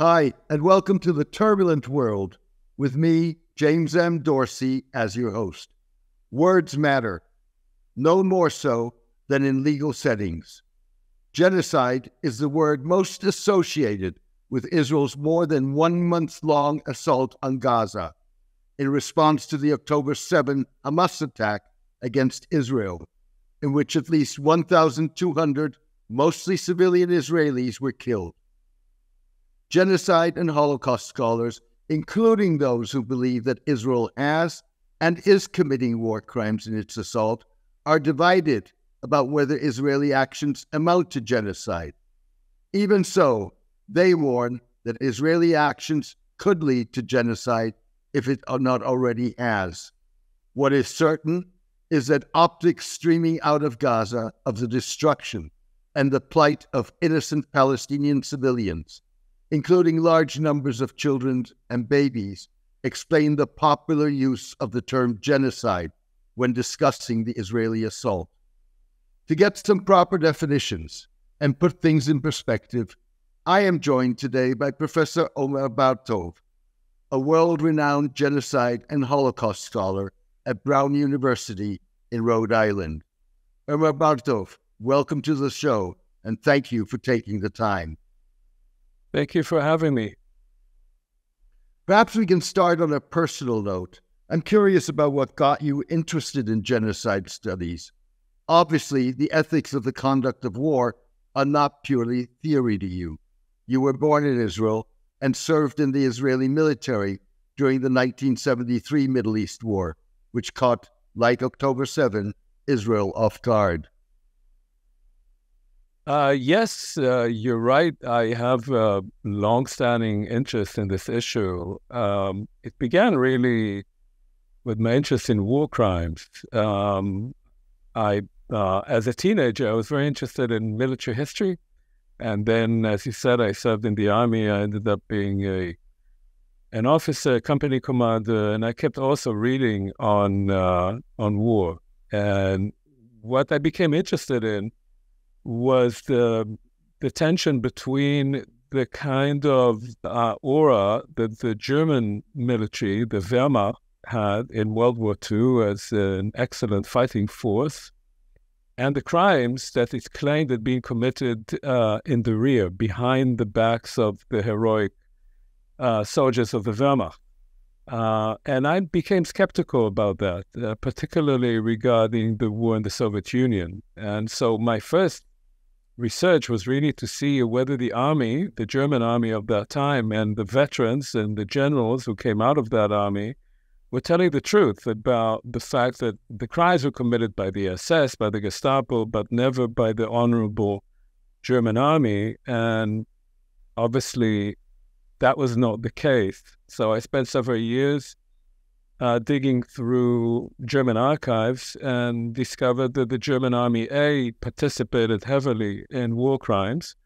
Hi, and welcome to The Turbulent World with me, James M. Dorsey, as your host. Words matter, no more so than in legal settings. Genocide is the word most associated with Israel's more than 1-month-long assault on Gaza in response to the October 7 Hamas attack against Israel, in which at least 1,200, mostly civilian Israelis, were killed. Genocide and Holocaust scholars, including those who believe that Israel has and is committing war crimes in its assault, are divided about whether Israeli actions amount to genocide. Even so, they warn that Israeli actions could lead to genocide if it not already has. What is certain is that optics streaming out of Gaza of the destruction and the plight of innocent Palestinian civilians, including large numbers of children and babies, explain the popular use of the term genocide when discussing the Israeli assault. To get some proper definitions and put things in perspective, I am joined today by Professor Omer Bartov, a world-renowned genocide and Holocaust scholar at Brown University in Rhode Island. Omer Bartov, welcome to the show, and thank you for taking the time. Thank you for having me. Perhaps we can start on a personal note. I'm curious about what got you interested in genocide studies. Obviously, the ethics of the conduct of war are not purely theory to you. You were born in Israel and served in the Israeli military during the 1973 Middle East War, which caught, like October 7, Israel off guard. Yes, you're right. I have a long-standing interest in this issue. It began really with my interest in war crimes. As a teenager, I was very interested in military history. And then, as you said, I served in the army. I ended up being an officer, a company commander, and I kept also reading on war. And what I became interested in was the tension between the kind of aura that the German military, the Wehrmacht, had in World War II as an excellent fighting force, and the crimes that it claimed had been committed in the rear, behind the backs of the heroic soldiers of the Wehrmacht. And I became skeptical about that, particularly regarding the war in the Soviet Union. And so my first research was really to see whether the army, the German army of that time, and the veterans and the generals who came out of that army were telling the truth about the fact that the crimes were committed by the SS, by the Gestapo, but never by the honorable German army. And obviously, that was not the case. So I spent several years digging through German archives and discovered that the German Army A participated heavily in war crimes,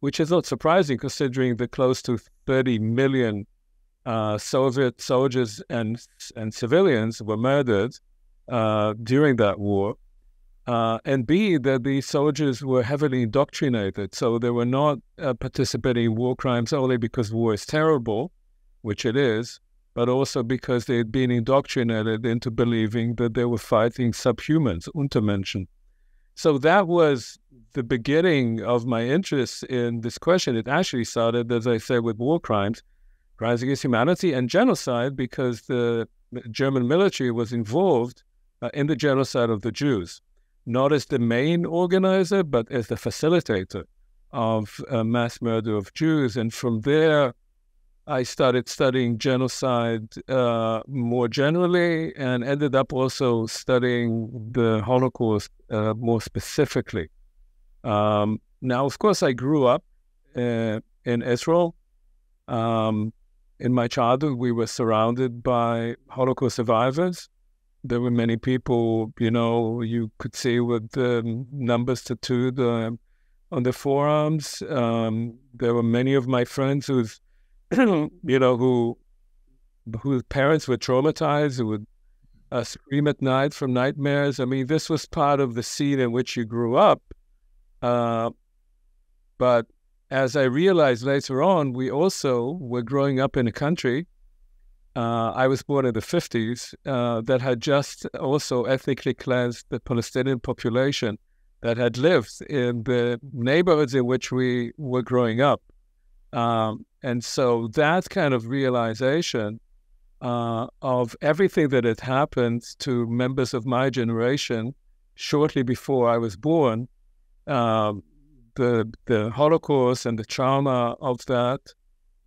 which is not surprising considering the close to 30 million Soviet soldiers and civilians were murdered during that war. And B, that these soldiers were heavily indoctrinated, so they were not participating in war crimes only because war is terrible, which it is, but also because they had been indoctrinated into believing that they were fighting subhumans, Untermenschen. So that was the beginning of my interest in this question. It actually started, as I said, with war crimes, crimes against humanity, and genocide, because the German military was involved in the genocide of the Jews, not as the main organizer, but as the facilitator of mass murder of Jews. And from there, I started studying genocide more generally and ended up also studying the Holocaust more specifically. Now, of course, I grew up in Israel. In my childhood, we were surrounded by Holocaust survivors. There were many people, you know, you could see with numbers tattooed on their forearms. There were many of my friends who's you know, whose parents were traumatized, who would scream at night from nightmares. I mean, this was part of the scene in which you grew up. But as I realized later on, we also were growing up in a country, I was born in the 50s, that had just also ethnically cleansed the Palestinian population that had lived in the neighborhoods in which we were growing up. And so that kind of realization of everything that had happened to members of my generation shortly before I was born, the Holocaust and the trauma of that,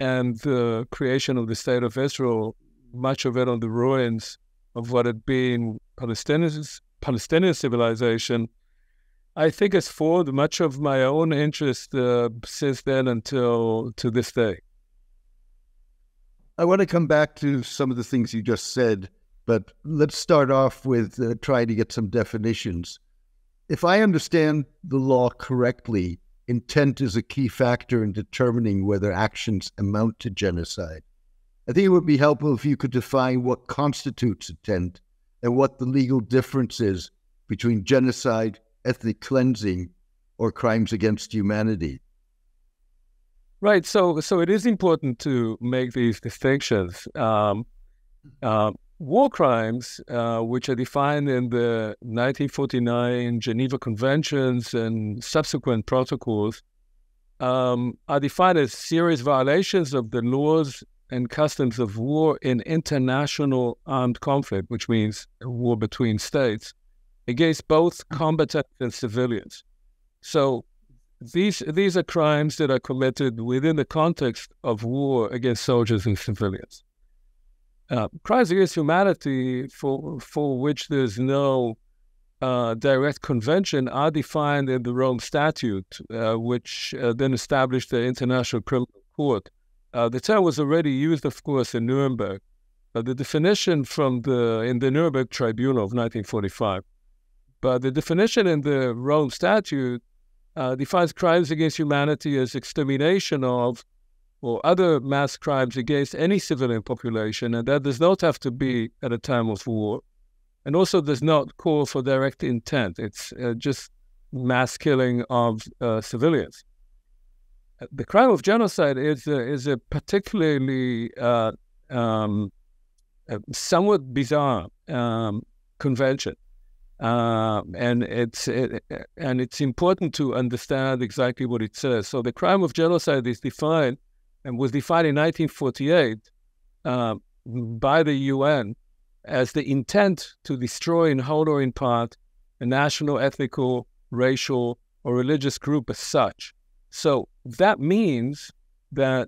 and the creation of the State of Israel, much of it on the ruins of what had been Palestinian civilization, I think has formed much of my own interest since then until to this day. I want to come back to some of the things you just said, but let's start off with trying to get some definitions. If I understand the law correctly, intent is a key factor in determining whether actions amount to genocide. I think it would be helpful if you could define what constitutes intent and what the legal difference is between genocide, ethnic cleansing, or crimes against humanity. Right. So it is important to make these distinctions. War crimes, which are defined in the 1949 Geneva Conventions and subsequent protocols, are defined as serious violations of the laws and customs of war in international armed conflict, which means war between states, against both combatants and civilians. So these are crimes that are committed within the context of war against soldiers and civilians. Crimes against humanity, for which there's no direct convention, are defined in the Rome Statute, which then established the International Criminal Court. The term was already used, of course, in Nuremberg, but the definition in the Nuremberg Tribunal of 1945. But the definition in the Rome Statute defines crimes against humanity as extermination of or other mass crimes against any civilian population, and that does not have to be at a time of war, and also does not call for direct intent. It's just mass killing of civilians. The crime of genocide is a particularly somewhat bizarre convention, and it's important to understand exactly what it says. So the crime of genocide is defined and was defined in 1948 by the UN as the intent to destroy in whole or in part a national, ethnical, racial, or religious group as such. So that means that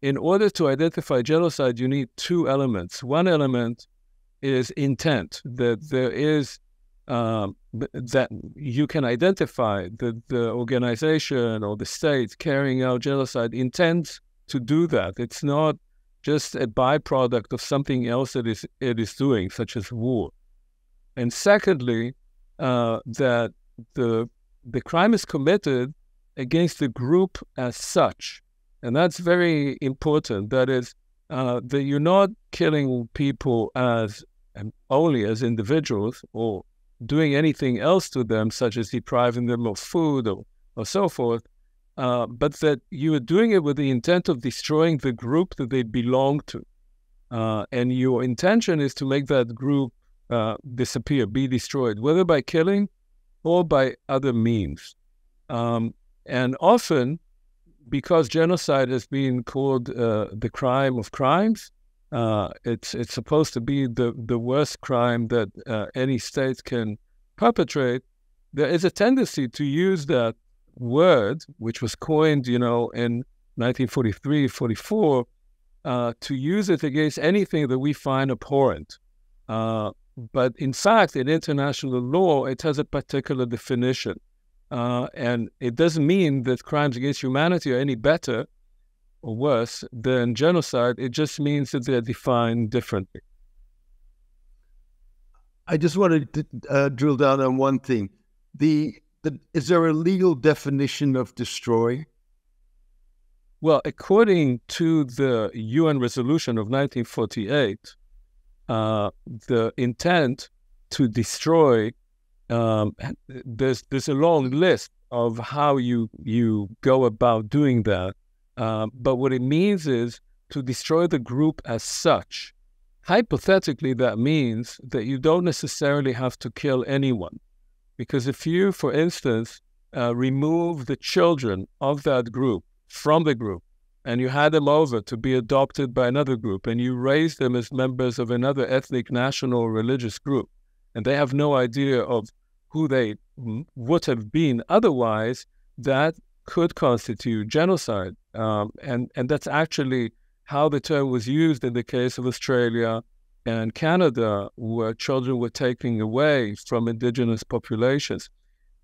in order to identify genocide, you need two elements. One element is intent, that there is that you can identify that the organization or the state carrying out genocide intends to do that. It's not just a byproduct of something else that it is doing, such as war. And secondly, that the crime is committed against the group as such. And that's very important. That is, that you're not killing people as only as individuals or doing anything else to them, such as depriving them of food or so forth, but that you are doing it with the intent of destroying the group that they belong to. And your intention is to make that group disappear, be destroyed, whether by killing or by other means. And often, because genocide has been called the crime of crimes, it's supposed to be the worst crime that any state can perpetrate, there is a tendency to use that word, which was coined, in 1943, 44, to use it against anything that we find abhorrent. But in fact, in international law, it has a particular definition. And it doesn't mean that crimes against humanity are any better or worse than genocide. It just means that they're defined differently. I just wanted to drill down on one thing. Is there a legal definition of destroy? Well, according to the UN resolution of 1948, the intent to destroy, there's a long list of how you go about doing that. But what it means is to destroy the group as such. Hypothetically, that means that you don't necessarily have to kill anyone. Because if you, for instance, remove the children of that group from the group, and you hand them over to be adopted by another group, and you raise them as members of another ethnic, national, or religious group, and they have no idea of who they would have been otherwise, that could constitute genocide. And that's actually how the term was used in the case of Australia and Canada, where children were taken away from indigenous populations.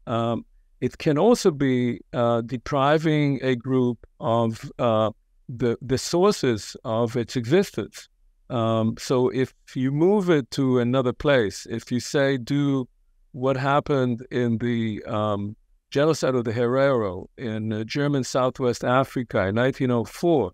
It can also be depriving a group of the sources of its existence. So if you move it to another place, if you say, do what happened in the genocide of the Herero in German Southwest Africa in 1904,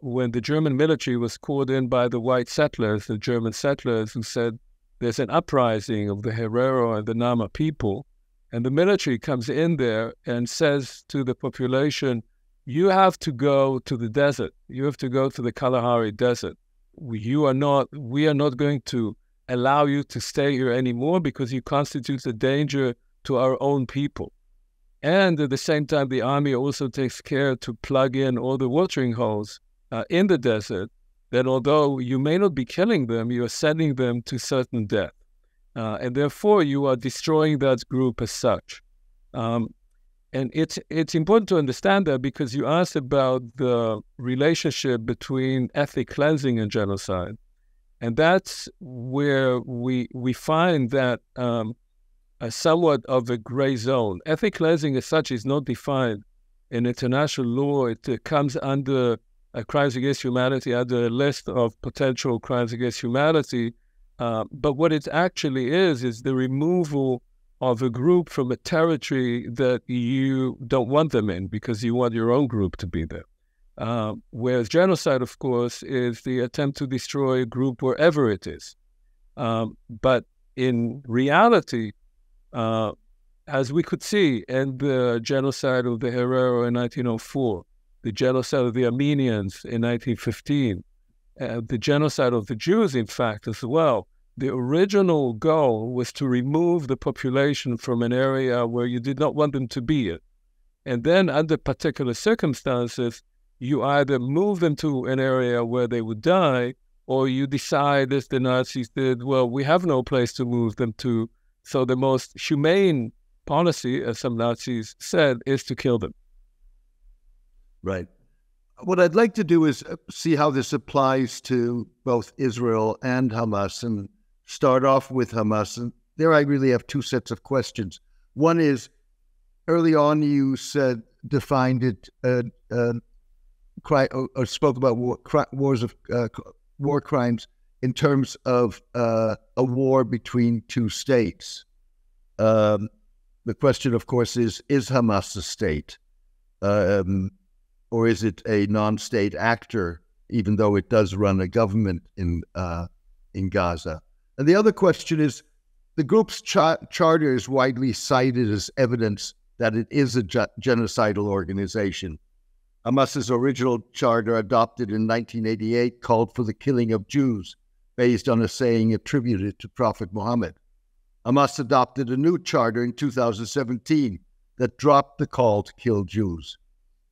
when the German military was called in by the white settlers, the German settlers, who said, there's an uprising of the Herero and the Nama people. And the military comes in there and says to the population, you have to go to the desert. You have to go to the Kalahari Desert. We are not going to allow you to stay here anymore because you constitute a danger to our own people. And at the same time, the army also takes care to plug in all the watering holes in the desert, that although you may not be killing them, you are sending them to certain death. And therefore, you are destroying that group as such. And it's important to understand that, because you asked about the relationship between ethnic cleansing and genocide. And that's where we find that somewhat of a gray zone. Ethnic cleansing as such is not defined in international law. It comes under crimes against humanity, under a list of potential crimes against humanity. But what it actually is the removal of a group from a territory that you don't want them in because you want your own group to be there. Whereas genocide, of course, is the attempt to destroy a group wherever it is. But in reality, as we could see in the genocide of the Herero in 1904, the genocide of the Armenians in 1915, the genocide of the Jews, in fact, as well, the original goal was to remove the population from an area where you did not want them to be in. And then under particular circumstances, you either move them to an area where they would die, or you decide, as the Nazis did, well, we have no place to move them to. So the most humane policy, as some Nazis said, is to kill them. Right. What I'd like to do is see how this applies to both Israel and Hamas, and start off with Hamas. And there I really have two sets of questions. One is, early on you said, defined it, spoke about war crimes in terms of a war between two states. The question, of course, is Hamas a state? Or is it a non-state actor, even though it does run a government in Gaza? And the other question is, the group's charter is widely cited as evidence that it is a genocidal organization. Hamas's original charter, adopted in 1988, called for the killing of Jews, based on a saying attributed to Prophet Muhammad. Hamas adopted a new charter in 2017 that dropped the call to kill Jews.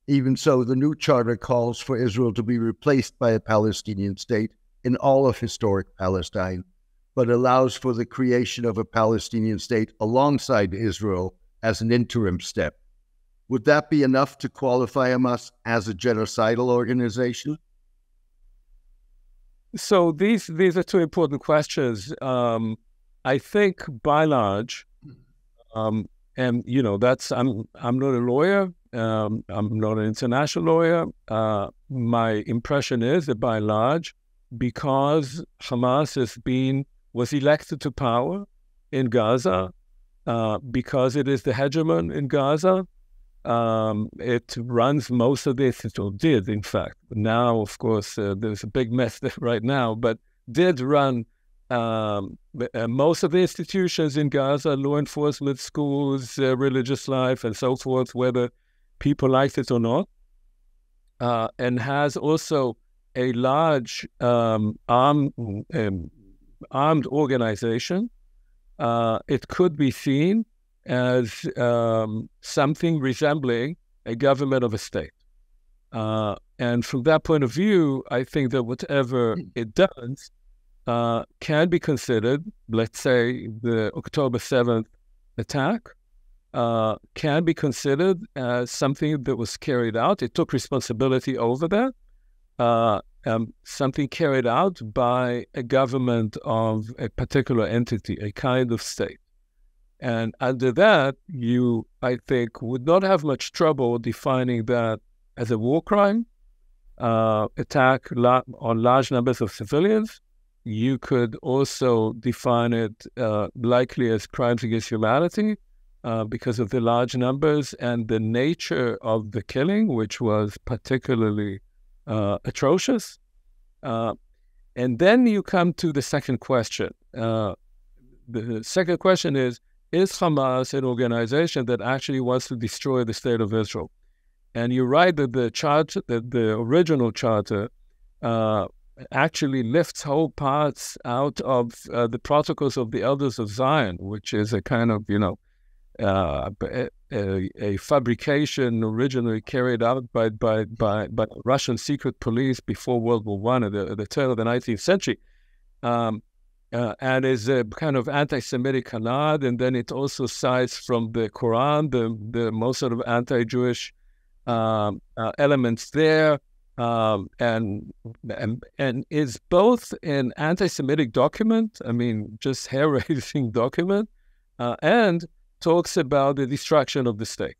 Even so, the new charter calls for Israel to be replaced by a Palestinian state in all of historic Palestine, but allows for the creation of a Palestinian state alongside Israel as an interim step. Would that be enough to qualify Hamas as a genocidal organization? So these are two important questions. I think, by and large, and you know, that's I'm not a lawyer. I'm not an international lawyer. My impression is that by and large, because Hamas was elected to power in Gaza, because it is the hegemon in Gaza, it runs most of this, or did, in fact. Now, of course, there's a big mess there right now, but did run Most of the institutions in Gaza, law enforcement, schools, religious life, and so forth, whether people liked it or not, and has also a large armed organization. It could be seen as something resembling a government of a state. And from that point of view, I think that whatever it does can be considered, let's say the October 7th attack, can be considered as something that was carried out. It took responsibility over that, something carried out by a government of a particular entity, a kind of state. And under that, you, I think, would not have much trouble defining that as a war crime, attack on large numbers of civilians. You could also define it likely as crimes against humanity because of the large numbers and the nature of the killing, which was particularly atrocious. And then you come to the second question. The second question is Hamas an organization that actually wants to destroy the state of Israel? And you're right that the charter, that the original charter actually lifts whole parts out of the Protocols of the Elders of Zion, which is a kind of, you know, a fabrication originally carried out by Russian secret police before World War I at the turn of the 19th century. And is a kind of anti-Semitic canard, and then it also cites from the Quran the most sort of anti-Jewish elements there, and is both an anti-Semitic document, I mean, just hair-raising document, and talks about the destruction of the state.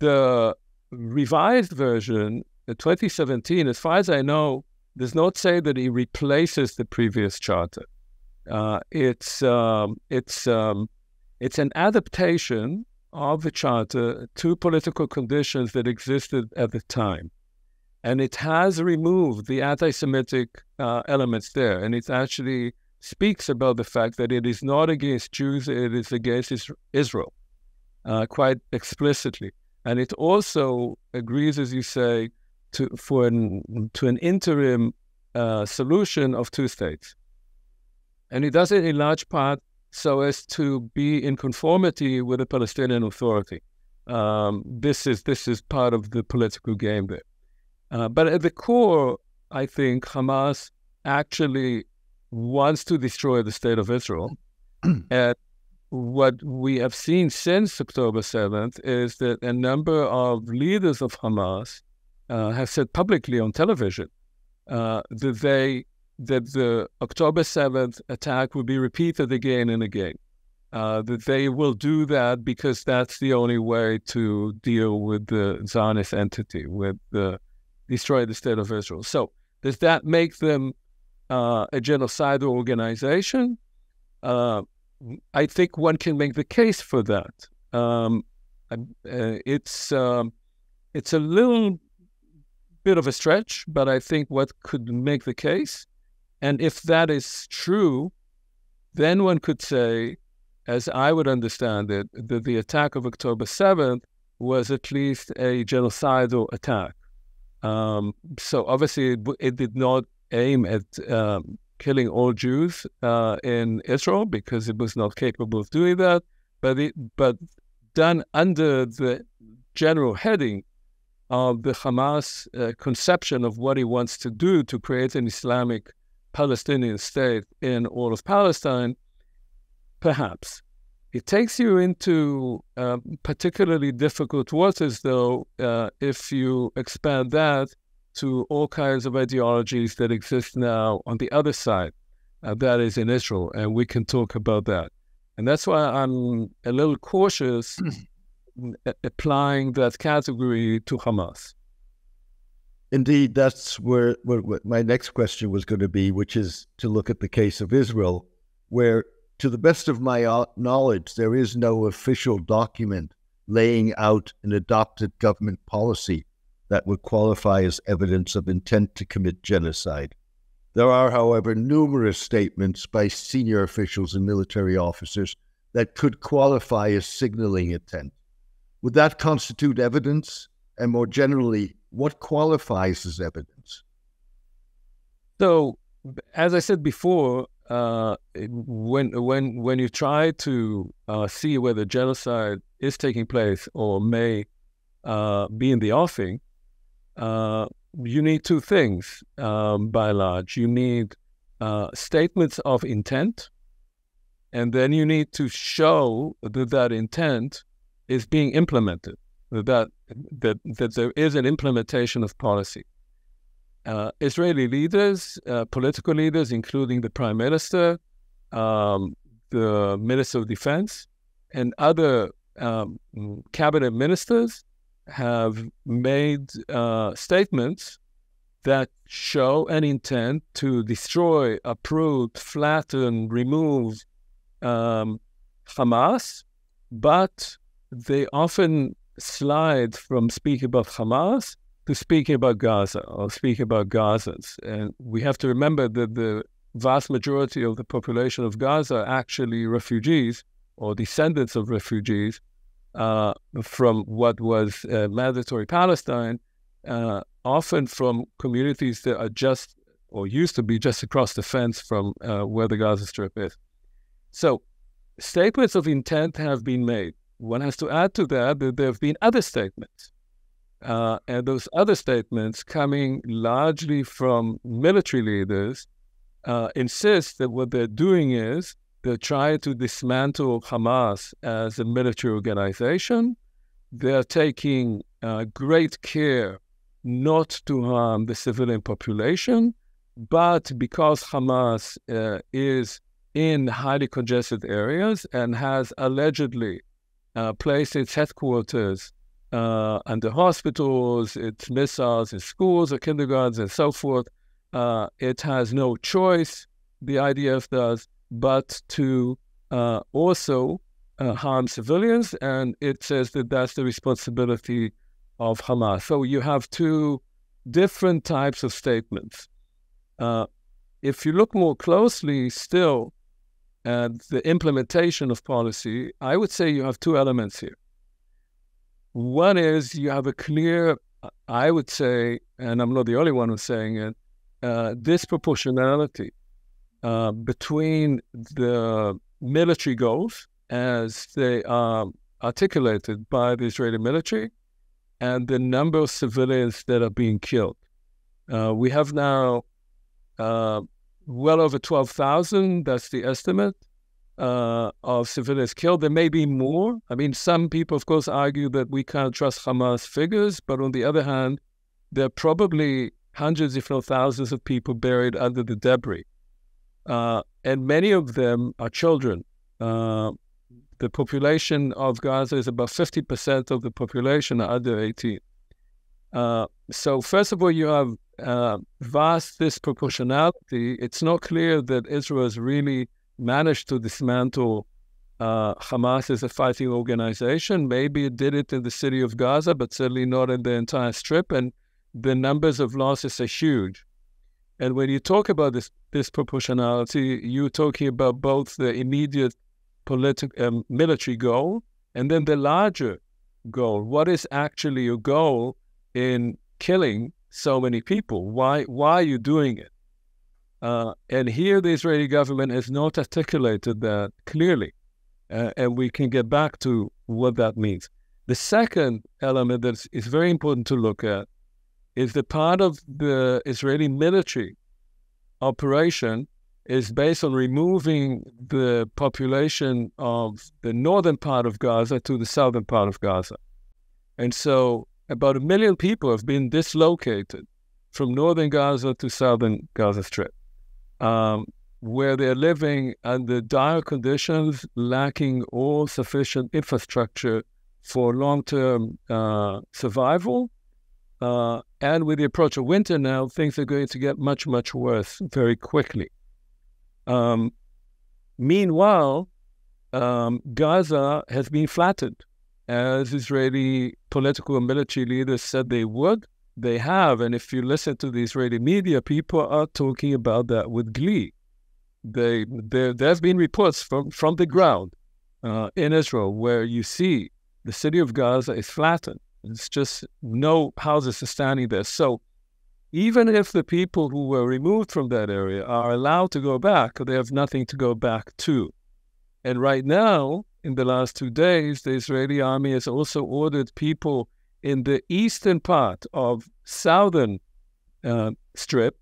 The revised version, the 2017, as far as I know, does not say that it replaces the previous charter. It's an adaptation of the charter to political conditions that existed at the time. And it has removed the anti-Semitic elements there. And it actually speaks about the fact that it is not against Jews, it is against Israel, quite explicitly. And it also agrees, as you say, to an interim solution of two states. And it does it in large part so as to be in conformity with the Palestinian Authority. This is part of the political game there. But at the core, I think Hamas actually wants to destroy the state of Israel. And what we have seen since October 7th is that a number of leaders of Hamas have said publicly on television that the October 7th attack will be repeated again and again, that they will do that because that's the only way to deal with the Zionist entity, with destroy the state of Israel. So does that make them a genocidal organization? I think one can make the case for that. It's a little bit of a stretch, but I think what could make the case. And if that is true, then one could say, as I would understand it, that the attack of October 7th was at least a genocidal attack. So obviously it did not aim at killing all Jews in Israel because it was not capable of doing that, but done under the general heading of the Hamas conception of what he wants to do to create an Islamic Palestinian state in all of Palestine, perhaps. It takes you into particularly difficult waters, though, if you expand that to all kinds of ideologies that exist now on the other side, that is in Israel, and we can talk about that. And that's why I'm a little cautious applying that category to Hamas. Indeed, that's where my next question was going to be, which is to look at the case of Israel, where, to the best of my knowledge, there is no official document laying out an adopted government policy that would qualify as evidence of intent to commit genocide. There are, however, numerous statements by senior officials and military officers that could qualify as signaling intent. Would that constitute evidence? And more generally, what qualifies as evidence? So, as I said before, when you try to see whether genocide is taking place or may be in the offing, you need two things, by and large. You need statements of intent, and then you need to show that that intent is being implemented, that there is an implementation of policy. Israeli leaders, political leaders, including the prime minister, the minister of defense, and other cabinet ministers have made statements that show an intent to destroy, uproot, flatten, remove Hamas, but they often slide from speaking about Hamas to speaking about Gaza or speaking about Gazans. And we have to remember that the vast majority of the population of Gaza are actually refugees or descendants of refugees from what was mandatory Palestine, often from communities that are just, or used to be just across the fence from where the Gaza Strip is. So statements of intent have been made. One has to add to that that there have been other statements. And those other statements, coming largely from military leaders, insist that what they're doing is they're trying to dismantle Hamas as a military organization. They're taking great care not to harm the civilian population, but because Hamas is in highly congested areas and has allegedly placed its headquarters under hospitals, its missiles, its schools or kindergartens and so forth, it has no choice, the IDF does, but to also harm civilians, and it says that that's the responsibility of Hamas. So you have two different types of statements. If you look more closely still at the implementation of policy, I would say you have two elements here. One is you have a clear, I would say, and I'm not the only one who's saying it, disproportionality between the military goals as they are articulated by the Israeli military and the number of civilians that are being killed. We have now well over 12,000, that's the estimate, of civilians killed. There may be more. I mean, some people, of course, argue that we can't trust Hamas figures, but on the other hand, there are probably hundreds, if not thousands, of people buried under the debris. And many of them are children. The population of Gaza is about 50% of the population are under 18. So first of all, you have vast disproportionality. It's not clear that Israel has really managed to dismantle Hamas as a fighting organization. Maybe it did it in the city of Gaza, but certainly not in the entire strip. And the numbers of losses are huge. And when you talk about this disproportionality, you're talking about both the immediate military goal and then the larger goal. What is actually your goal in killing so many people? Why are you doing it? And here the Israeli government has not articulated that clearly. And we can get back to what that means. The second element that is very important to look at is the part of the Israeli military operation is based on removing the population of the northern part of Gaza to the southern part of Gaza. And so about 1 million people have been dislocated from northern Gaza to southern Gaza Strip, where they're living under dire conditions, lacking all sufficient infrastructure for long-term survival. And with the approach of winter now, things are going to get much, much worse very quickly. Meanwhile, Gaza has been flattened, as Israeli political and military leaders said they would, they have. And if you listen to the Israeli media, people are talking about that with glee. There have been reports from the ground in Israel where you see the city of Gaza is flattened. It's just no houses are standing there. So even if the people who were removed from that area are allowed to go back, they have nothing to go back to. And right now, in the last 2 days, the Israeli army has also ordered people in the eastern part of southern Strip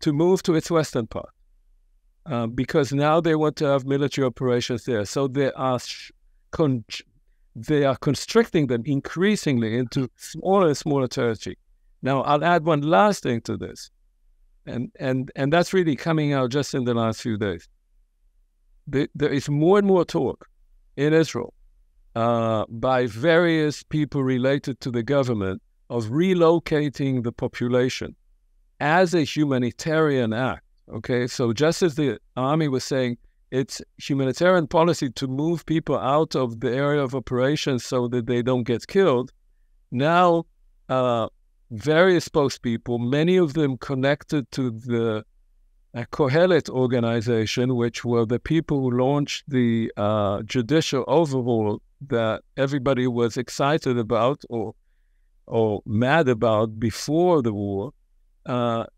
to move to its western part, because now they want to have military operations there. So they are constricting them increasingly into smaller and smaller territory. Now, I'll add one last thing to this, and that's really coming out just in the last few days. There is more and more talk in Israel by various people related to the government of relocating the population as a humanitarian act, okay? So just as the army was saying, it's humanitarian policy to move people out of the area of operations so that they don't get killed. Now, various spokespeople, many of them connected to the Kohelet organization, which were the people who launched the judicial overhaul that everybody was excited about or mad about before the war,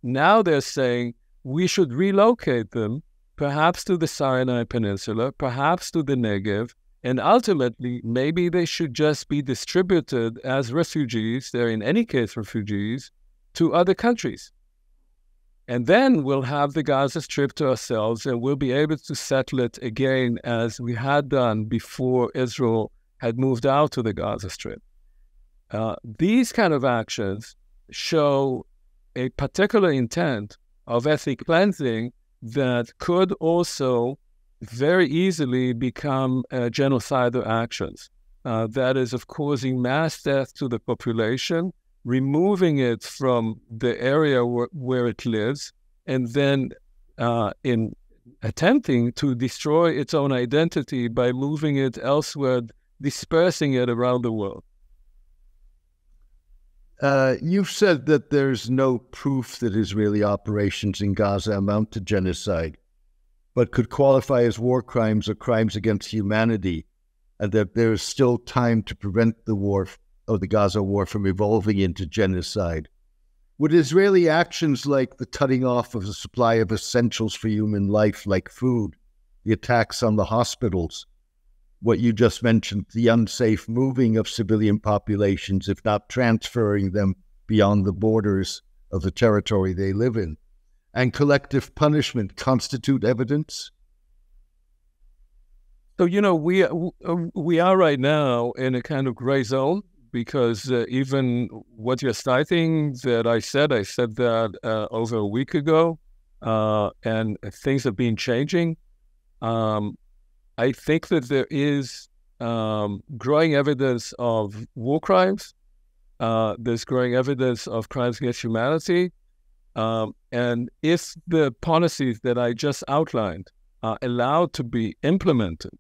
now they're saying we should relocate them perhaps to the Sinai Peninsula, perhaps to the Negev, and ultimately, maybe they should just be distributed as refugees, they're in any case refugees, to other countries. And then we'll have the Gaza Strip to ourselves and we'll be able to settle it again as we had done before Israel had moved out to the Gaza Strip. These kind of actions show a particular intent of ethnic cleansing that could also very easily become genocidal actions. That is, of causing mass death to the population, removing it from the area where it lives, and then in attempting to destroy its own identity by moving it elsewhere, dispersing it around the world. You've said that there's no proof that Israeli operations in Gaza amount to genocide, but could qualify as war crimes or crimes against humanity, and that there is still time to prevent the war of the Gaza war from evolving into genocide. Would Israeli actions like the cutting off of the supply of essentials for human life, like food, the attacks on the hospitals, what you just mentioned, the unsafe moving of civilian populations, if not transferring them beyond the borders of the territory they live in, and collective punishment constitute evidence? So, you know, we are right now in a kind of gray zone, because even what you're citing that I said that over a week ago, and things have been changing. I think that there is growing evidence of war crimes. There's growing evidence of crimes against humanity. And if the policies that I just outlined are allowed to be implemented,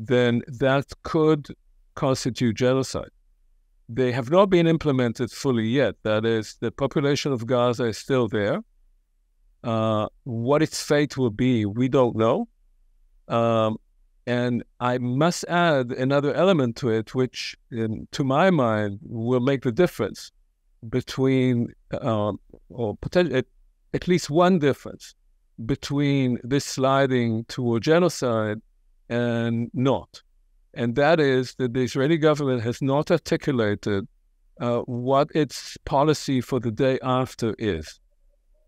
then that could constitute genocide. They have not been implemented fully yet. That is, the population of Gaza is still there. What its fate will be, we don't know. And I must add another element to it, which to my mind will make the difference between, or potentially at least one difference between this sliding toward genocide and not. And that is that the Israeli government has not articulated what its policy for the day after is.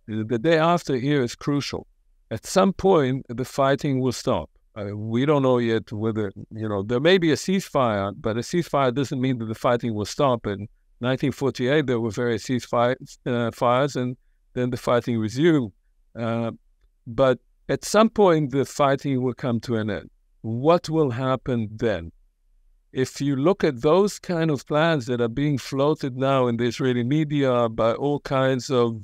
The day after here is crucial. At some point, the fighting will stop. We don't know yet whether, you know, there may be a ceasefire, but a ceasefire doesn't mean that the fighting will stop. In 1948, there were various ceasefires, and then the fighting resumed. But at some point, the fighting will come to an end. What will happen then? If you look at those kind of plans that are being floated now in the Israeli media by all kinds of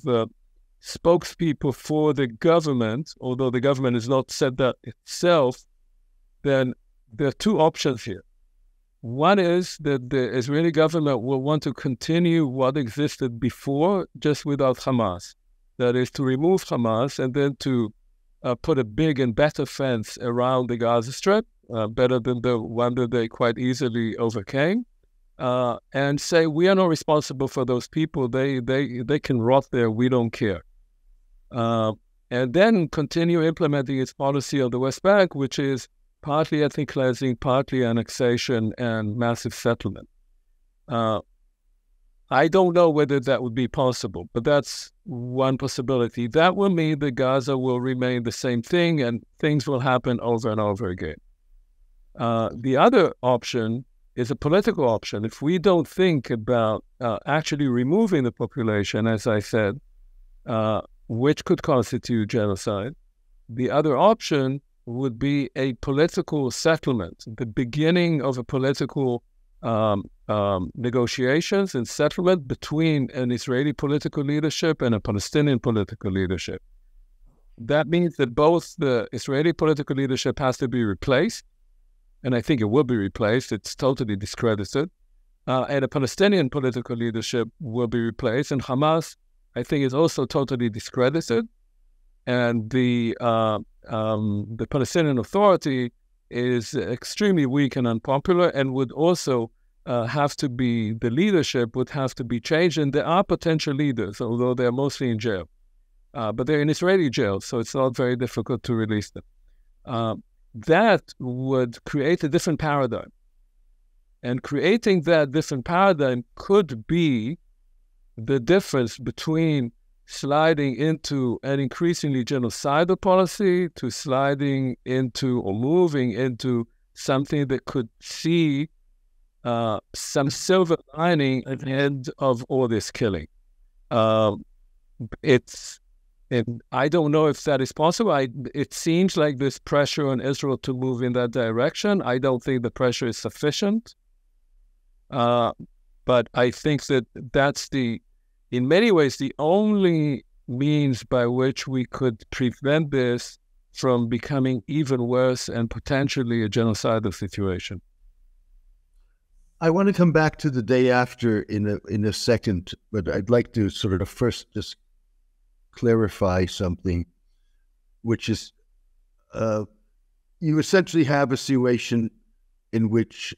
spokespeople for the government, although the government has not said that itself, then there are two options here. One is that the Israeli government will want to continue what existed before, just without Hamas. That is, to remove Hamas and then to put a big and better fence around the Gaza Strip, better than the one that they quite easily overcame, and say, we are not responsible for those people. They can rot there. We don't care. And then continue implementing its policy on the West Bank, which is partly ethnic cleansing, partly annexation, and massive settlement. I don't know whether that would be possible, but that's one possibility. That will mean that Gaza will remain the same thing, and things will happen over and over again. The other option is a political option. If we don't think about actually removing the population, as I said, which could constitute genocide, the other option would be a political settlement, the beginning of a political negotiations and settlement between an Israeli political leadership and a Palestinian political leadership. That means that both the Israeli political leadership has to be replaced, and I think it will be replaced. It's totally discredited. And a Palestinian political leadership will be replaced, and Hamas, I think, is also totally discredited. And the Palestinian Authority is extremely weak and unpopular, and would also have to be, the leadership would have to be changed. And there are potential leaders, although they're mostly in jail. But they're in Israeli jail, so it's not very difficult to release them. That would create a different paradigm. And creating that different paradigm could be the difference between sliding into an increasingly genocidal policy to sliding into or moving into something that could see some silver lining at the end of all this killing. I don't know if that is possible. It seems like there's pressure on Israel to move in that direction. I don't think the pressure is sufficient. But I think that that's in many ways, the only means by which we could prevent this from becoming even worse and potentially a genocidal situation. I want to come back to the day after in a second, but I'd like to sort of first just clarify something, which is you essentially have a situation in which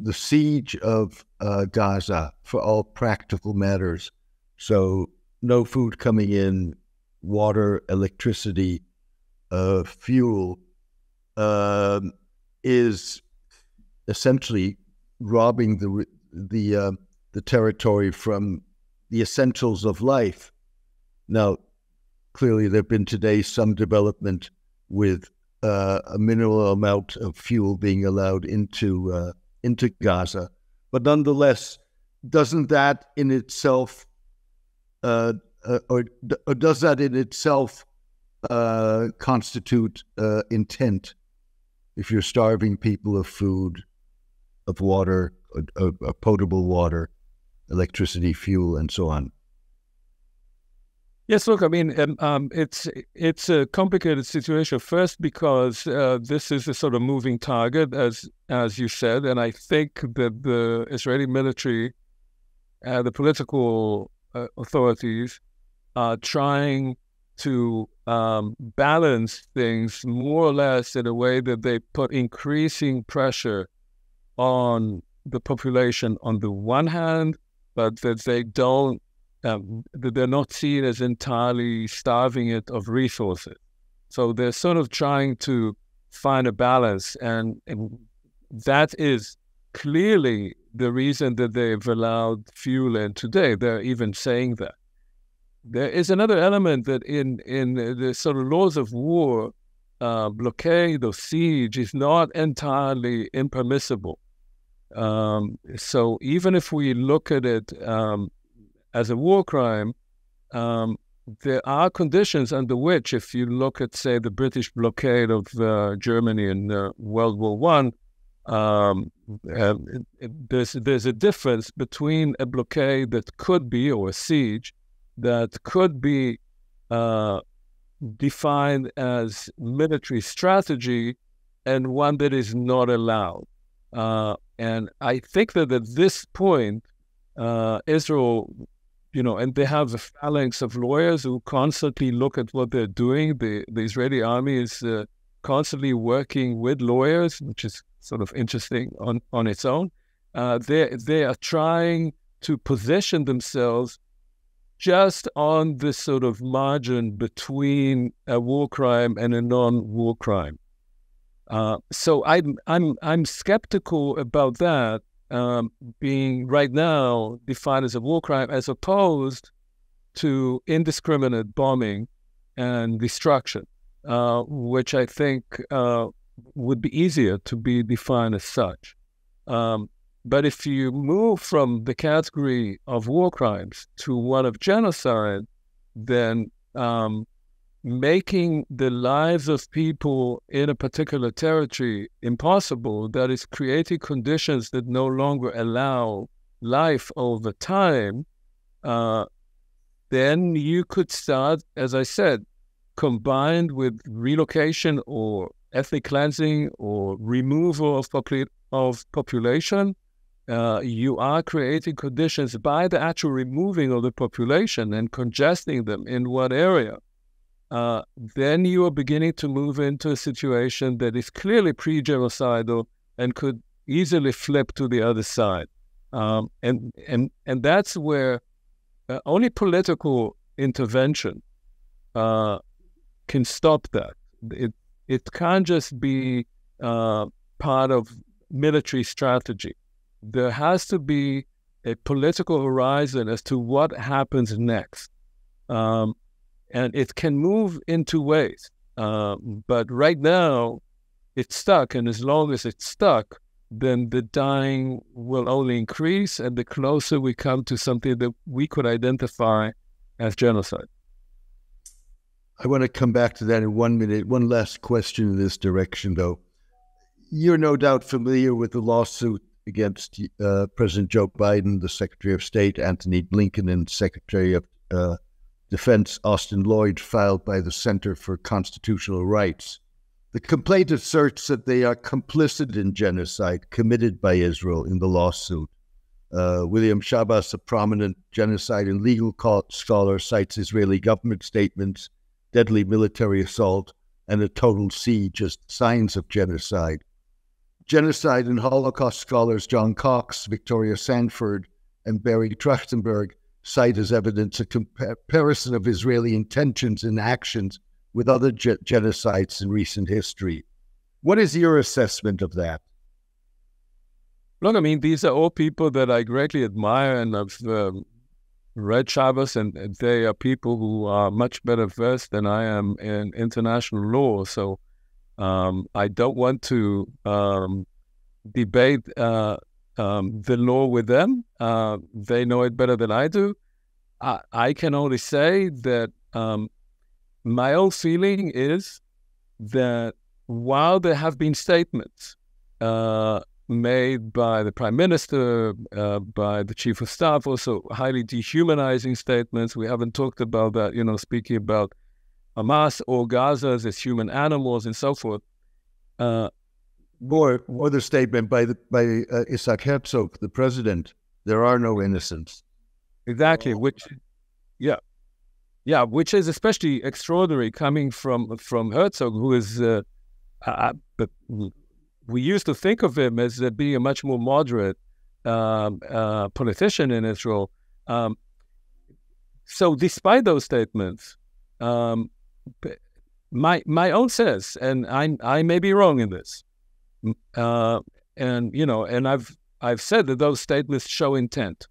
the siege of Gaza, for all practical matters, so no food coming in, water, electricity, fuel, is essentially robbing the territory from the essentials of life. Now, clearly there have been today some development with a minimal amount of fuel being allowed into Gaza, but nonetheless, doesn't that in itself, or does that in itself constitute intent? If you're starving people of food, of water, of potable water, electricity, fuel, and so on. Yes, look, I mean, it's a complicated situation. First, because this is a sort of moving target, as you said, and I think that the Israeli military and the political authorities are trying to balance things more or less in a way that they put increasing pressure on the population on the one hand, but that they don't. That they're not seen as entirely starving it of resources. So they're sort of trying to find a balance, and that is clearly the reason that they've allowed fuel in today. They're even saying that. There is another element that in the sort of laws of war, blockade or siege is not entirely impermissible. So even if we look at it as a war crime, there are conditions under which, if you look at, say, the British blockade of Germany in World War I, there's a difference between a blockade that could be, or a siege, that could be defined as military strategy and one that is not allowed. And I think that at this point, Israel, you know, and they have a phalanx of lawyers who constantly look at what they're doing. The Israeli army is constantly working with lawyers, which is sort of interesting on its own. They are trying to position themselves just on this sort of margin between a war crime and a non-war crime. So I'm skeptical about that being right now defined as a war crime, as opposed to indiscriminate bombing and destruction, which I think would be easier to be defined as such. But if you move from the category of war crimes to one of genocide, then making the lives of people in a particular territory impossible, that is creating conditions that no longer allow life over time, then you could start, as I said, combined with relocation or ethnic cleansing or removal of population, you are creating conditions by the actual removing of the population and congesting them in one area. Then you are beginning to move into a situation that is clearly pre-genocidal and could easily flip to the other side. And that's where only political intervention can stop that. It can't just be part of military strategy. There has to be a political horizon as to what happens next. And it can move in two ways. But right now, it's stuck. And as long as it's stuck, then the dying will only increase. And the closer we come to something that we could identify as genocide. I want to come back to that in 1 minute. One last question in this direction, though. You're no doubt familiar with the lawsuit against President Joe Biden, the Secretary of State, Antony Blinken, and Secretary of Defense Austin Lloyd, filed by the Center for Constitutional Rights. The complaint asserts that they are complicit in genocide committed by Israel in the lawsuit. William Schabas, a prominent genocide and legal scholar, cites Israeli government statements, deadly military assault, and a total siege as signs of genocide. Genocide and Holocaust scholars John Cox, Victoria Sanford, and Barry Trachtenberg cite as evidence a comparison of Israeli intentions and actions with other genocides in recent history. What is your assessment of that? Look, I mean, these are all people that I greatly admire, and I've read Schabas, and they are people who are much better versed than I am in international law. So I don't want to debate the law with them. They know it better than I do. I can only say that my own feeling is that while there have been statements made by the Prime Minister, by the Chief of Staff, also highly dehumanizing statements, we haven't talked about that, you know, speaking about Hamas or Gaza as human animals and so forth. Or the statement by Isaac Herzog, the president, there are no innocents. Exactly, which is especially extraordinary coming from Herzog, who is, we used to think of him as being a much more moderate politician in Israel. So despite those statements, my own sense, and I may be wrong in this, and you know, and I've said that those statements show intent,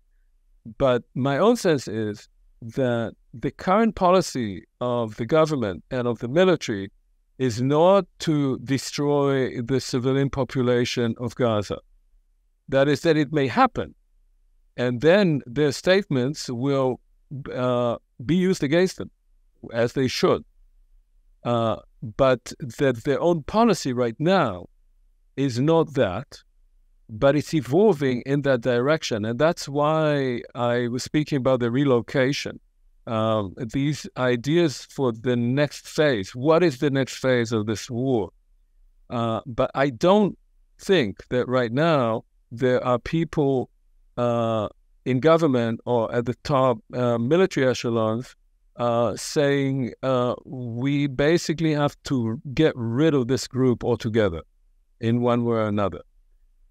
but my own sense is that the current policy of the government and of the military is not to destroy the civilian population of Gaza. That is, that it may happen, and then their statements will be used against them, as they should. But that their own policy right now is not that, but it's evolving in that direction. And that's why I was speaking about the relocation. These ideas for the next phase. What is the next phase of this war? But I don't think that right now there are people in government or at the top military echelons saying we basically have to get rid of this group altogether in one way or another.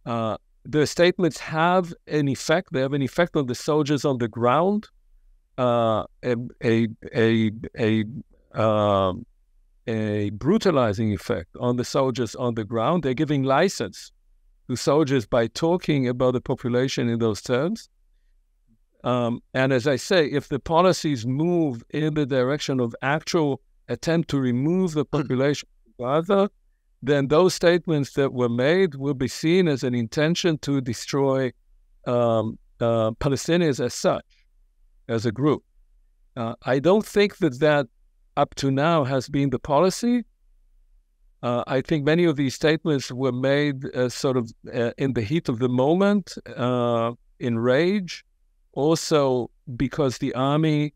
The statements have an effect. They have an effect on the soldiers on the ground. A brutalizing effect on the soldiers on the ground. They're giving license to soldiers by talking about the population in those terms. And as I say, if the policies move in the direction of actual attempt to remove the population from Gaza, then those statements that were made will be seen as an intention to destroy Palestinians as such, as a group. I don't think that that up to now has been the policy. I think many of these statements were made sort of in the heat of the moment, in rage, also because the army,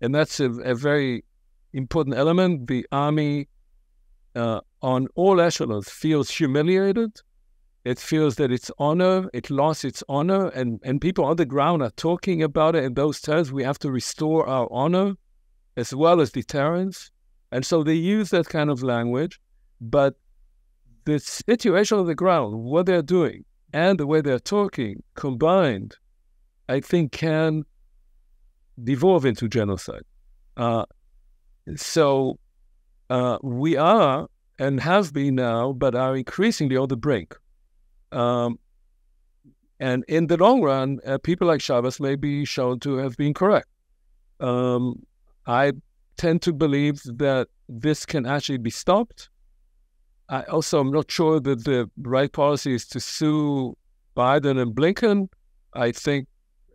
and that's a very important element, the army on all echelons feels humiliated. It feels that its honor, it lost its honor, and people on the ground are talking about it in those terms. We have to restore our honor as well as deterrence. And so they use that kind of language, but the situation on the ground, what they're doing and the way they're talking combined, I think can devolve into genocide. So we are and have been now, but are increasingly on the brink. And in the long run, people like Schabas may be shown to have been correct. I tend to believe that this can actually be stopped. I also am not sure that the right policy is to sue Biden and Blinken. I think,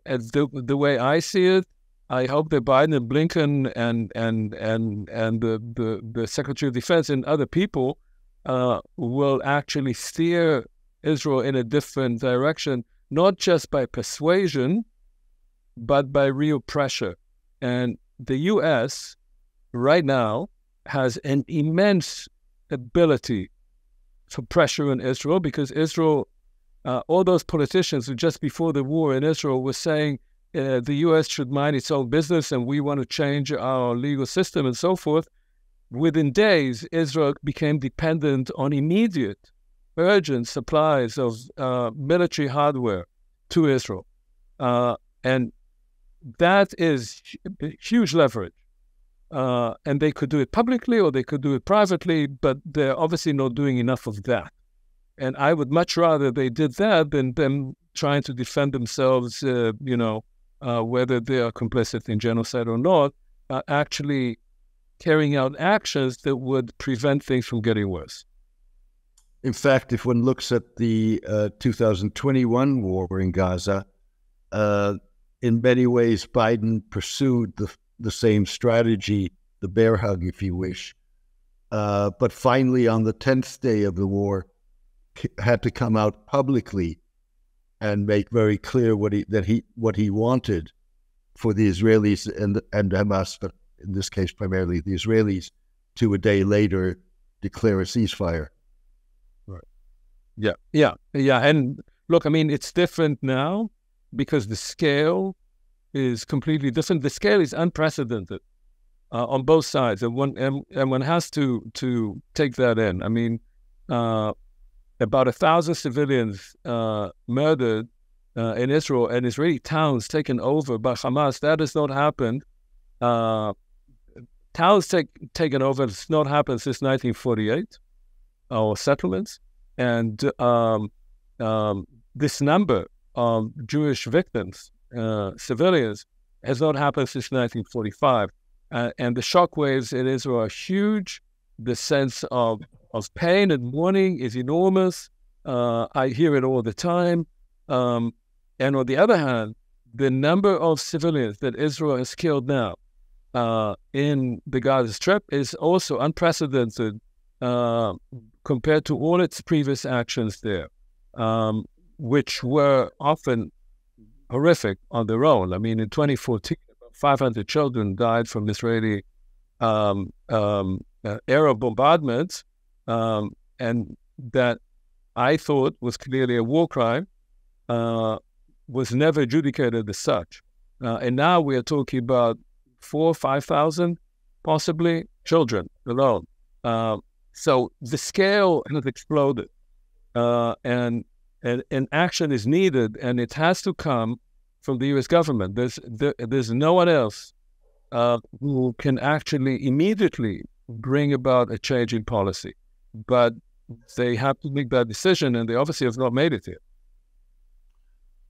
as the way I see it, I hope that Biden and Blinken and the Secretary of Defense and other people will actually steer Israel in a different direction, not just by persuasion, but by real pressure. And the U.S. right now has an immense ability for pressure on Israel, because Israel, all those politicians who just before the war in Israel were saying the U.S. should mind its own business and we want to change our legal system and so forth, within days, Israel became dependent on immediate, urgent supplies of military hardware to Israel. And that is huge leverage. And they could do it publicly or they could do it privately, but they're obviously not doing enough of that. And I would much rather they did that than them trying to defend themselves, whether they are complicit in genocide or not, actually carrying out actions that would prevent things from getting worse. In fact, if one looks at the 2021 war in Gaza, in many ways, Biden pursued the same strategy, the bear hug, if you wish. But finally, on the 10th day of the war, had to come out publicly and make very clear what he wanted for the Israelis and Hamas, but in this case, primarily the Israelis, to a day later declare a ceasefire. Yeah. And look, I mean, it's different now because the scale is completely different. The scale is unprecedented on both sides, and one has to take that in. I mean, about 1,000 civilians murdered in Israel, and Israeli towns taken over by Hamas. That has not happened. Towns taken over has not happened since 1948, or settlements. And this number of Jewish victims, civilians, has not happened since 1945. And the shockwaves in Israel are huge. The sense of pain and mourning is enormous. I hear it all the time. And on the other hand, the number of civilians that Israel has killed now in the Gaza Strip is also unprecedented compared to all its previous actions there, which were often horrific on their own. I mean, in 2014, about 500 children died from Israeli aerial bombardments, and that I thought was clearly a war crime, was never adjudicated as such. And now we are talking about 4,000 or 5,000, possibly, children alone. So the scale has exploded, and action is needed, and it has to come from the U.S. government. There's no one else who can actually immediately bring about a change in policy. But they have to make that decision, and they obviously have not made it yet.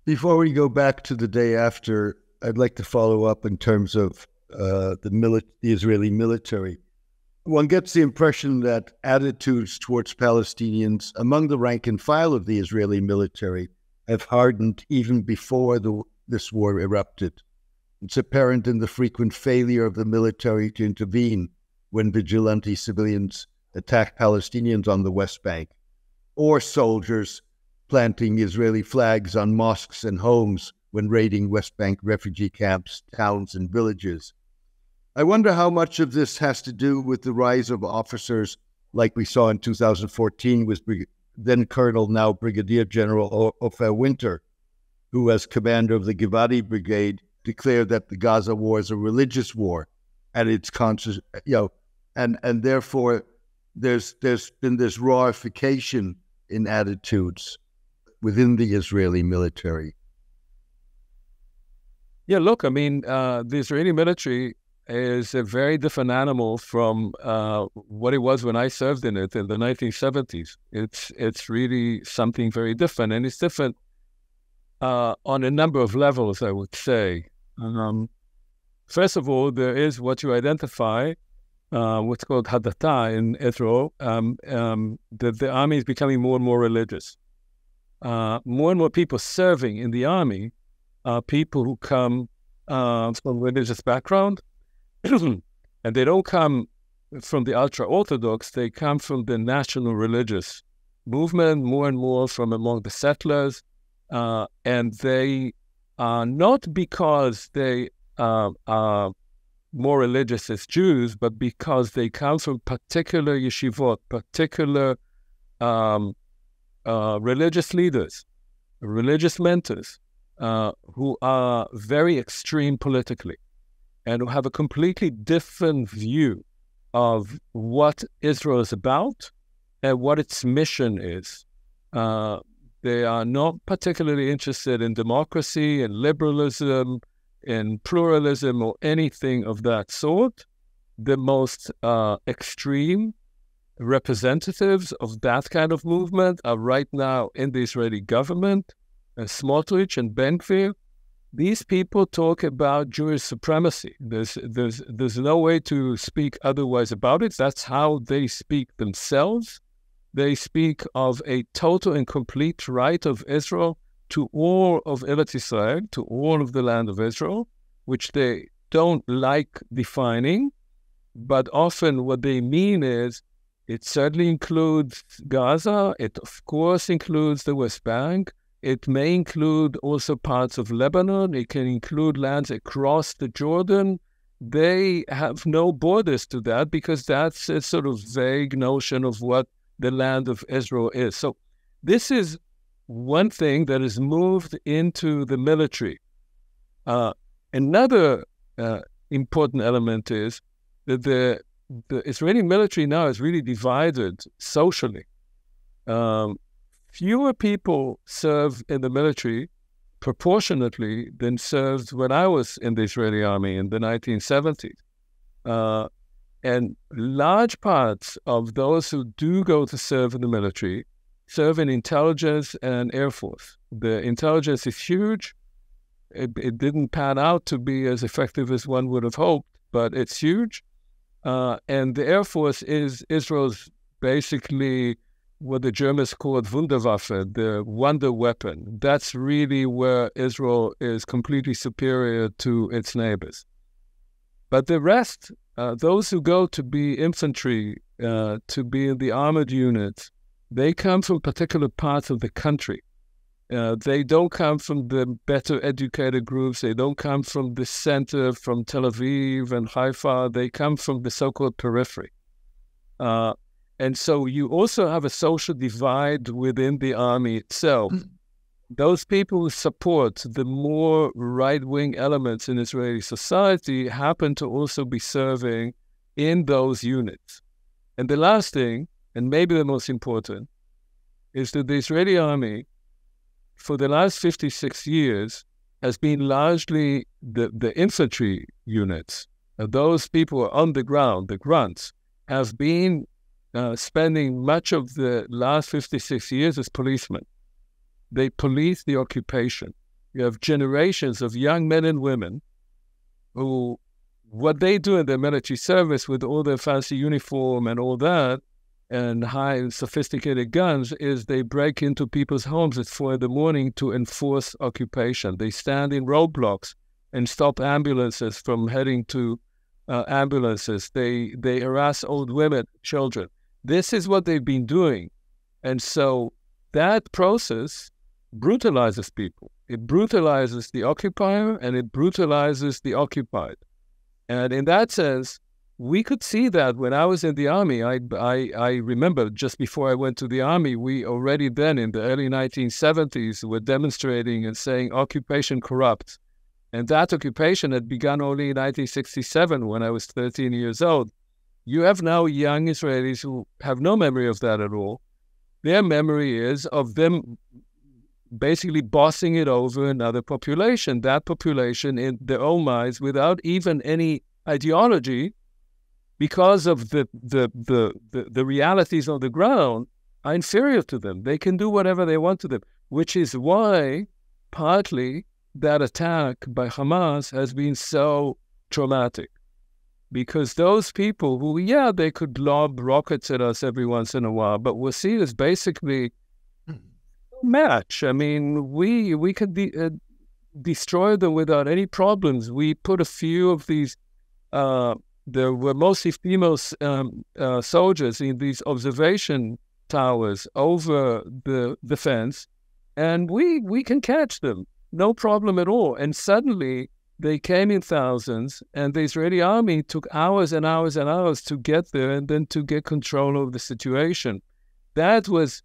Before we go back to the day after, I'd like to follow up in terms of the Israeli military. One gets the impression that attitudes towards Palestinians among the rank and file of the Israeli military have hardened even before this war erupted. It's apparent in the frequent failure of the military to intervene when vigilante civilians attack Palestinians on the West Bank, or soldiers planting Israeli flags on mosques and homes when raiding West Bank refugee camps, towns, and villages. I wonder how much of this has to do with the rise of officers like we saw in 2014 with then Colonel, now Brigadier General Ofer Winter, who as commander of the Givati Brigade declared that the Gaza war is a religious war, and it's conscious, you know, and therefore there's been this rarefication in attitudes within the Israeli military. Yeah, look, I mean, the Israeli military is a very different animal from what it was when I served in it in the 1970s. It's really something very different, and it's different on a number of levels, I would say. First of all, there is what you identify, what's called Hadatah in Israel, that the army is becoming more and more religious. More and more people serving in the army are people who come from a religious background, and they don't come from the ultra-Orthodox, they come from the national religious movement, more and more from among the settlers, and they are not because they are more religious as Jews, but because they come from particular yeshivot, particular religious leaders, religious mentors, who are very extreme politically, and who have a completely different view of what Israel is about and what its mission is. They are not particularly interested in democracy and liberalism and pluralism or anything of that sort. The most extreme representatives of that kind of movement are right now in the Israeli government, Smotrich and Ben-Gvir. These people talk about Jewish supremacy. There's no way to speak otherwise about it. That's how they speak themselves. They speak of a total and complete right of Israel to all of Eretz Yisrael, to all of the land of Israel, which they don't like defining, but often what they mean is it certainly includes Gaza, it of course includes the West Bank, it may include also parts of Lebanon. It can include lands across the Jordan. They have no borders to that because that's a sort of vague notion of what the land of Israel is. So this is one thing that is moved into the military. Another important element is that the Israeli military now is really divided socially. Fewer people serve in the military proportionately than served when I was in the Israeli army in the 1970s. And large parts of those who do go to serve in the military serve in intelligence and Air Force. The intelligence is huge. It didn't pan out to be as effective as one would have hoped, but it's huge. And the Air Force is Israel's basically what the Germans called Wunderwaffe, the wonder weapon. That's really where Israel is completely superior to its neighbors. But the rest, those who go to be infantry, to be in the armored units, they come from particular parts of the country. They don't come from the better educated groups. They don't come from the center, from Tel Aviv and Haifa. They come from the so-called periphery. And so you also have a social divide within the army itself. Those people who support the more right-wing elements in Israeli society happen to also be serving in those units. And the last thing, and maybe the most important, is that the Israeli army, for the last 56 years, has been largely the infantry units. Those people are on the ground, the grunts, have been spending much of the last 56 years as policemen. They police the occupation. You have generations of young men and women who, what they do in their military service with all their fancy uniform and all that, and high sophisticated guns, is they break into people's homes at 4 a.m. to enforce occupation. They stand in roadblocks and stop ambulances from heading to ambulances. They harass old women, children. This is what they've been doing. And so that process brutalizes people. It brutalizes the occupier and it brutalizes the occupied. And in that sense, we could see that when I was in the army. I remember just before I went to the army, we already then in the early 1970s were demonstrating and saying occupation corrupts. And that occupation had begun only in 1967 when I was 13 years old. You have now young Israelis who have no memory of that at all. Their memory is of them basically bossing it over another population, that population in their own minds without even any ideology because of the realities on the ground are inferior to them. They can do whatever they want to them, which is why partly that attack by Hamas has been so traumatic. Because those people who, yeah, they could lob rockets at us every once in a while, but we'll see is basically match. I mean, we could destroy them without any problems. We put a few of these, there were mostly female soldiers in these observation towers over the fence, and we can catch them, no problem at all. And suddenly, they came in thousands, and the Israeli army took hours and hours and hours to get there and then to get control of the situation. That was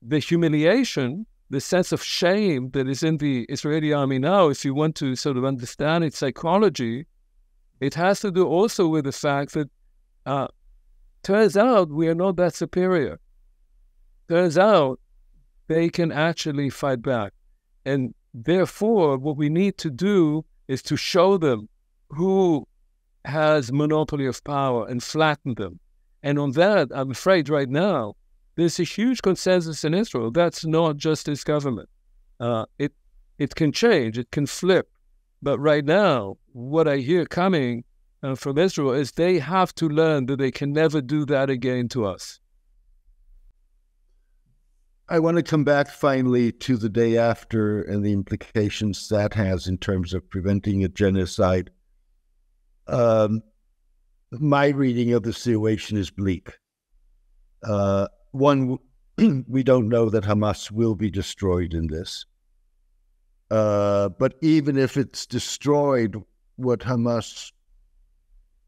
the humiliation, the sense of shame that is in the Israeli army now. If you want to sort of understand its psychology, it has to do also with the fact that turns out we are not that superior. Turns out they can actually fight back. And therefore, what we need to do is to show them who has monopoly of power and flatten them. And on that, I'm afraid right now, there's a huge consensus in Israel. That's not just this government. It can change, it can flip. But right now, what I hear coming from Israel is they have to learn that they can never do that again to us. I want to come back finally to the day after and the implications that has in terms of preventing a genocide. My reading of the situation is bleak. One, we don't know that Hamas will be destroyed in this. But even if it's destroyed, what Hamas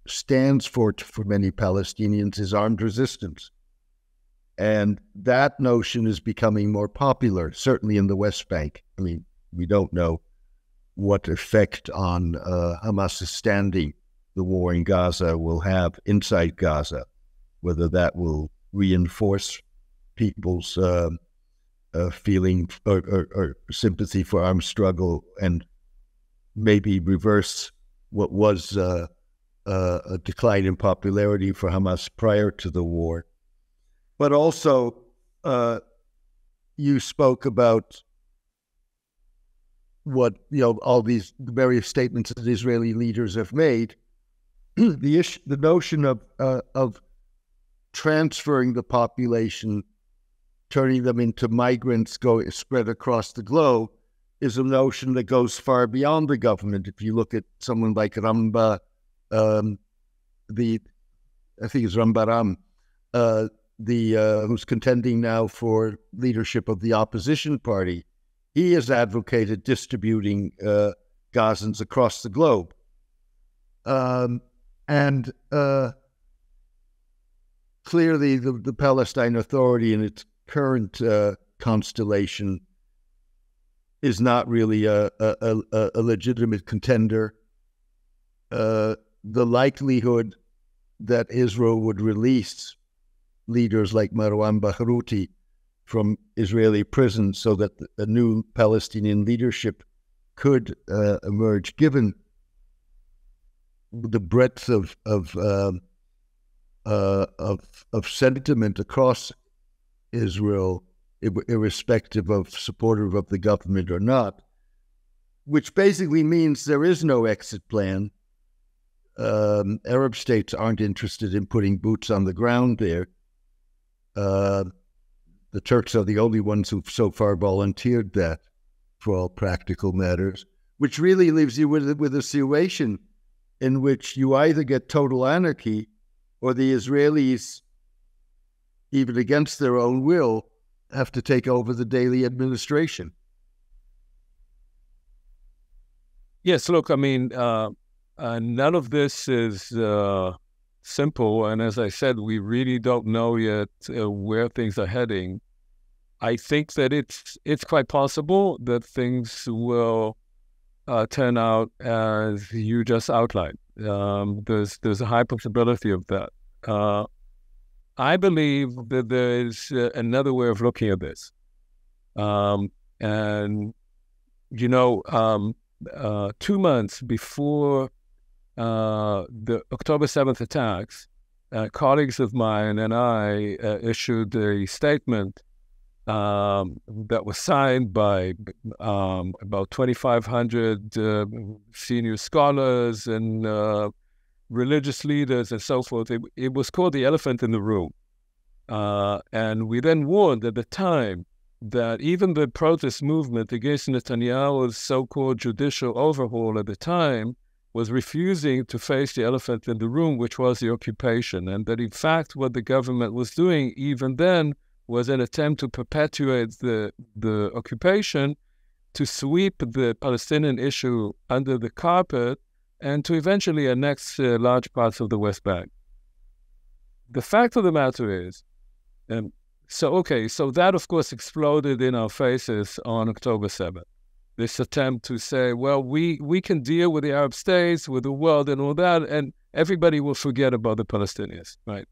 stands for many Palestinians is armed resistance. And that notion is becoming more popular, certainly in the West Bank. I mean, we don't know what effect on Hamas's standing the war in Gaza will have inside Gaza, whether that will reinforce people's feeling or sympathy for armed struggle and maybe reverse what was a decline in popularity for Hamas prior to the war. But also, you spoke about what, you know, all these various statements that Israeli leaders have made. The notion of transferring the population, turning them into migrants, spread across the globe, is a notion that goes far beyond the government. If you look at someone like Ramba, I think it's Rambaram. Who's contending now for leadership of the opposition party, he has advocated distributing Gazans across the globe. clearly the Palestine Authority in its current constellation is not really a legitimate contender. The likelihood that Israel would release leaders like Marwan Barghouti from Israeli prison so that a new Palestinian leadership could emerge, given the breadth of sentiment across Israel, irrespective of supporter of the government or not, which basically means there is no exit plan. Arab states aren't interested in putting boots on the ground there. The Turks are the only ones who've so far volunteered that, for all practical matters, which really leaves you with a situation in which you either get total anarchy or the Israelis, even against their own will, have to take over the daily administration. Yes, look, I mean, none of this is simple. And as I said, we really don't know yet where things are heading. I think that it's quite possible that things will turn out as you just outlined. There's a high possibility of that. I believe that there is another way of looking at this. And, you know, 2 months before the October 7th attacks, colleagues of mine and I issued a statement that was signed by about 2,500 senior scholars and religious leaders and so forth. It was called the elephant in the room. And we then warned at the time that even the protest movement against Netanyahu's so-called judicial overhaul at the time was refusing to face the elephant in the room, which was the occupation. And that in fact, what the government was doing even then was an attempt to perpetuate the occupation, to sweep the Palestinian issue under the carpet, and to eventually annex large parts of the West Bank. The fact of the matter is, so that of course exploded in our faces on October 7th. This attempt to say, well, we can deal with the Arab states, with the world and all that, and everybody will forget about the Palestinians, right?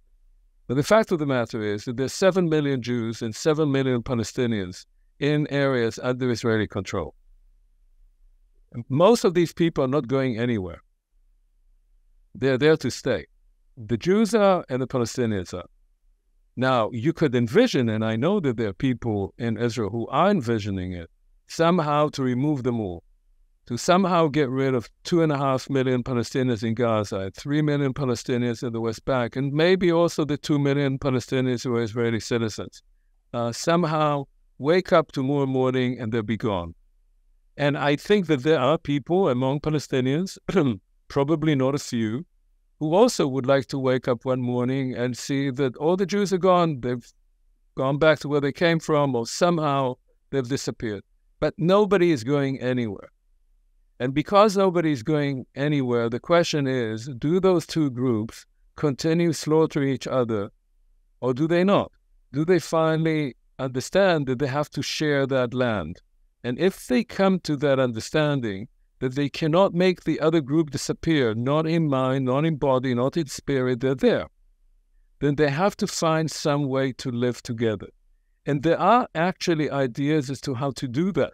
But the fact of the matter is that there's 7 million Jews and 7 million Palestinians in areas under Israeli control. Most of these people are not going anywhere. They're there to stay. The Jews are and the Palestinians are. Now, you could envision, and I know that there are people in Israel who are envisioning it, somehow to remove them all, to somehow get rid of 2.5 million Palestinians in Gaza, and 3 million Palestinians in the West Bank, and maybe also the 2 million Palestinians who are Israeli citizens. Somehow wake up tomorrow morning and they'll be gone. And I think that there are people among Palestinians, probably not a few, who also would like to wake up one morning and see that all the Jews are gone, they've gone back to where they came from, or somehow they've disappeared. But nobody is going anywhere. And because nobody's going anywhere, the question is, do those two groups continue slaughtering each other, or do they not? Do they finally understand that they have to share that land? And if they come to that understanding that they cannot make the other group disappear, not in mind, not in body, not in spirit, they're there, then they have to find some way to live together. And there are actually ideas as to how to do that.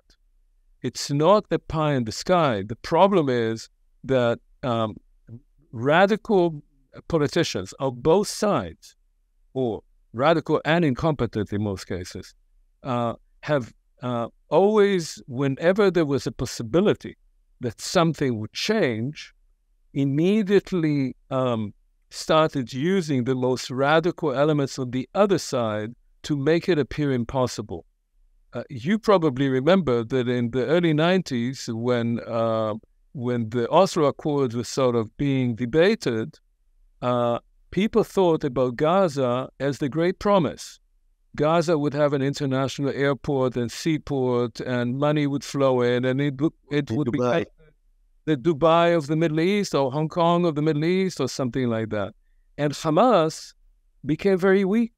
It's not a pie in the sky. The problem is that radical politicians of both sides, or radical and incompetent in most cases, have always, whenever there was a possibility that something would change, immediately started using the most radical elements on the other side to make it appear impossible. You probably remember that in the early 90s, when the Oslo Accords were sort of being debated, people thought about Gaza as the great promise. Gaza would have an international airport and seaport, and money would flow in, and it would be the Dubai of the Middle East, or Hong Kong of the Middle East, or something like that. And Hamas became very weak,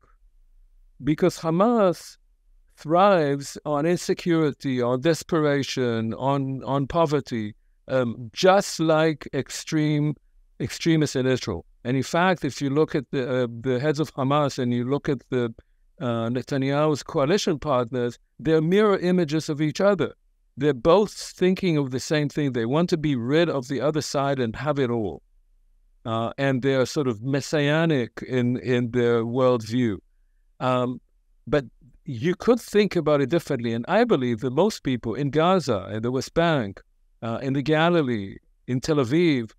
because Hamas thrives on insecurity, on desperation, on poverty, just like extremists in Israel. And in fact, if you look at the heads of Hamas and you look at the Netanyahu's coalition partners, they're mirror images of each other. They're both thinking of the same thing. They want to be rid of the other side and have it all. And they are sort of messianic in their worldview. But you could think about it differently. And I believe that most people in Gaza, in the West Bank, in the Galilee, in Tel Aviv,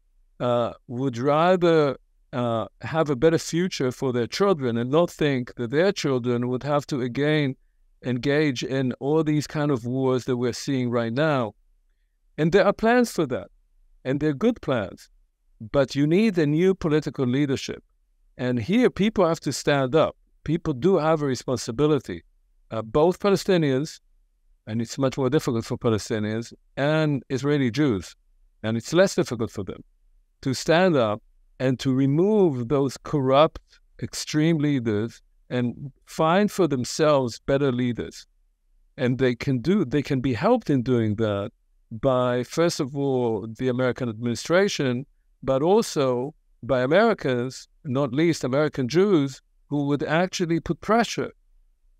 would rather have a better future for their children and not think that their children would have to again engage in all these kind of wars that we're seeing right now. And there are plans for that, and they're good plans. But you need a new political leadership. And here people have to stand up. People do have a responsibility, both Palestinians, and it's much more difficult for Palestinians, and Israeli Jews, and it's less difficult for them, to stand up and to remove those corrupt, extreme leaders and find for themselves better leaders. And they can be helped in doing that by, first of all, the American administration, but also by Americans, not least American Jews, who would actually put pressure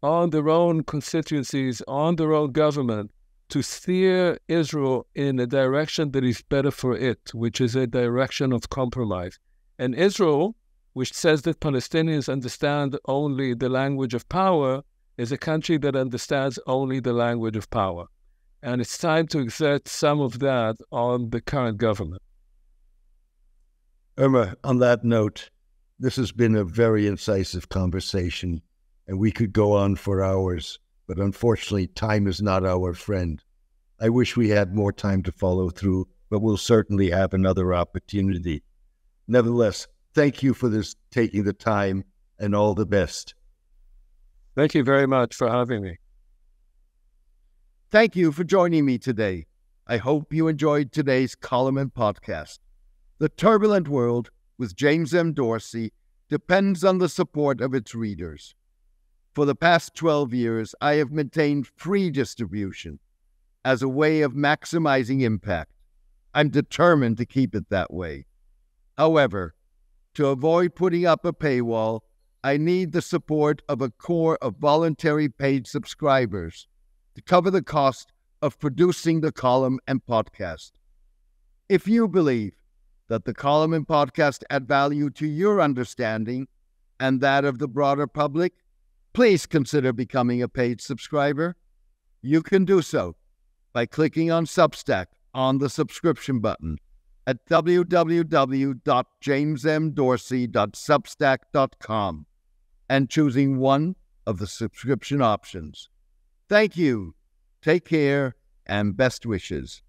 on their own constituencies, on their own government, to steer Israel in a direction that is better for it, which is a direction of compromise. And Israel, which says that Palestinians understand only the language of power, is a country that understands only the language of power. And it's time to exert some of that on the current government. Omer, on that note, this has been a very incisive conversation, and we could go on for hours, but unfortunately, time is not our friend. I wish we had more time to follow through, but we'll certainly have another opportunity. Nevertheless, thank you for this, taking the time, and all the best. Thank you very much for having me. Thank you for joining me today. I hope you enjoyed today's column and podcast. The Turbulent World with James M. Dorsey depends on the support of its readers. For the past 12 years, I have maintained free distribution as a way of maximizing impact. I'm determined to keep it that way. However, to avoid putting up a paywall, I need the support of a core of voluntary paid subscribers to cover the cost of producing the column and podcast. If you believe that the column and podcast add value to your understanding and that of the broader public, please consider becoming a paid subscriber. You can do so by clicking on Substack on the subscription button at www.jamesmdorsey.substack.com and choosing one of the subscription options. Thank you, take care, and best wishes.